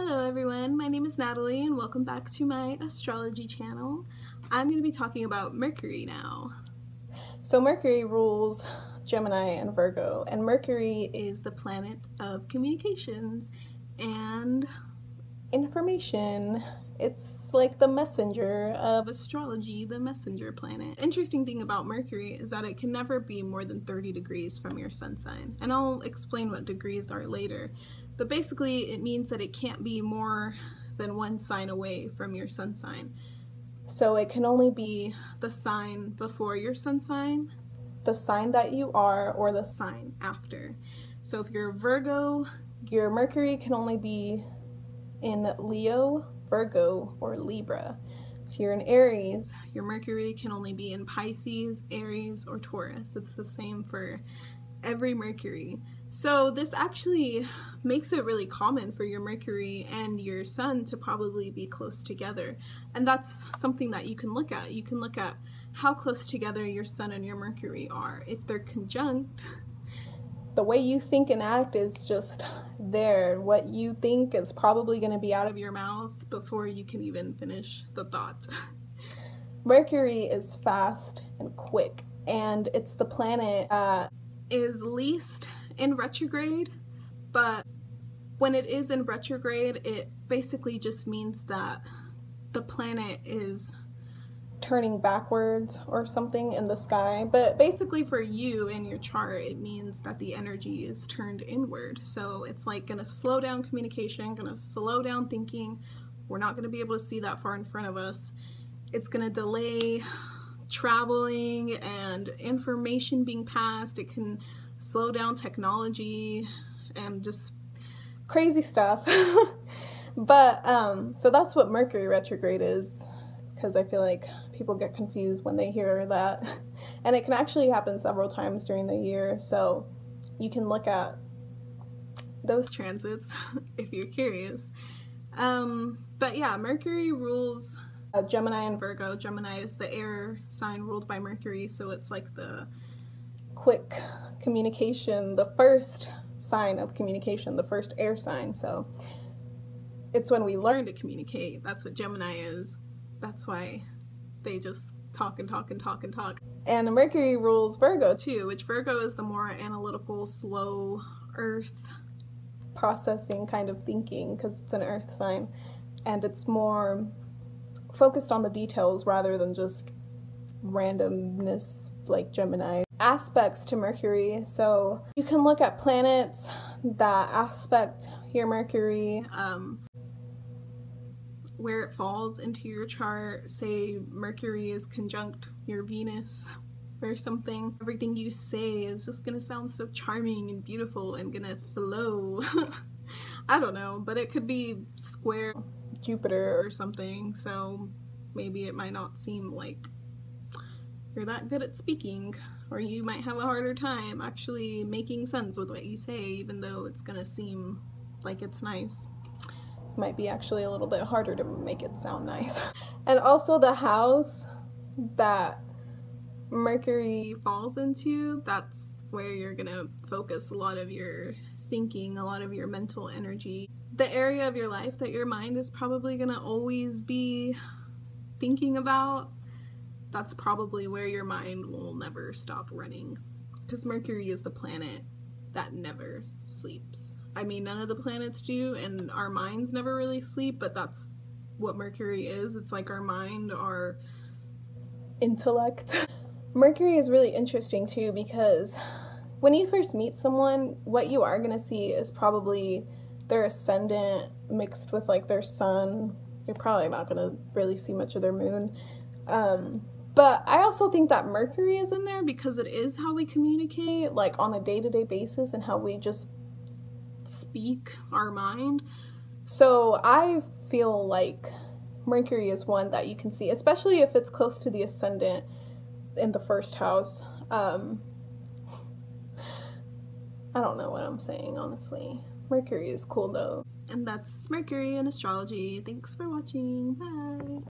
Hello everyone, my name is Natalie and welcome back to my astrology channel. I'm going to be talking about Mercury now. So Mercury rules Gemini and Virgo, and Mercury is the planet of communications and information. It's like the messenger of astrology, the messenger planet. Interesting thing about Mercury is that it can never be more than 30 degrees from your sun sign, and I'll explain what degrees are later. But basically, it means that it can't be more than one sign away from your sun sign. So it can only be the sign before your sun sign, the sign that you are, or the sign after. So if you're Virgo, your Mercury can only be in Leo, Virgo, or Libra. If you're in Aries, your Mercury can only be in Pisces, Aries, or Taurus. It's the same for every Mercury. So this actually makes it really common for your Mercury and your Sun to probably be close together. And that's something that you can look at. You can look at how close together your Sun and your Mercury are. If they're conjunct, the way you think and act is just there. What you think is probably going to be out of your mouth before you can even finish the thought. Mercury is fast and quick, and it's the planet that is least in retrograde. But when it is in retrograde, it basically just means that the planet is turning backwards or something in the sky. But basically for you in your chart, it means that the energy is turned inward. So it's like gonna slow down communication, gonna slow down thinking. We're not gonna be able to see that far in front of us. It's gonna delay traveling and information being passed. It can slow down technology and just crazy stuff. But so that's what Mercury retrograde is, because I feel like people get confused when they hear that. And it can actually happen several times during the year, so you can look at those transits if you're curious. But yeah, Mercury rules Gemini and Virgo. Gemini is the air sign ruled by Mercury, so it's like the quick communication, the first sign of communication, the first air sign. So it's when we learn to communicate. That's what Gemini is. That's why they just talk and talk and talk and talk. And Mercury rules Virgo too, which Virgo is the more analytical, slow, earth processing kind of thinking, because it's an earth sign, and it's more focused on the details rather than just randomness like Gemini. Aspects to Mercury, so you can look at planets that aspect your Mercury, where it falls into your chart. Say Mercury is conjunct your Venus or something. Everything you say is just gonna sound so charming and beautiful and gonna flow. I don't know, but it could be square Jupiter or something, so maybe it might not seem like you're that good at speaking, or you might have a harder time actually making sense with what you say, even though it's gonna seem like it's nice. Might be actually a little bit harder to make it sound nice. And also the house that Mercury falls into, that's where you're gonna focus a lot of your thinking, a lot of your mental energy. The area of your life that your mind is probably gonna always be thinking about, that's probably where your mind will never stop running, because Mercury is the planet that never sleeps. I mean, none of the planets do, and our minds never really sleep, but that's what Mercury is. It's like our mind, our intellect. Mercury is really interesting too, because when you first meet someone, what you are going to see is probably their ascendant mixed with like their sun. You're probably not going to really see much of their moon. But I also think that Mercury is in there because it is how we communicate, like on a day-to-day basis, and how we just speak our mind. So I feel like Mercury is one that you can see, especially if it's close to the ascendant in the first house. I don't know what I'm saying, honestly. Mercury is cool though. And that's Mercury in astrology. Thanks for watching. Bye.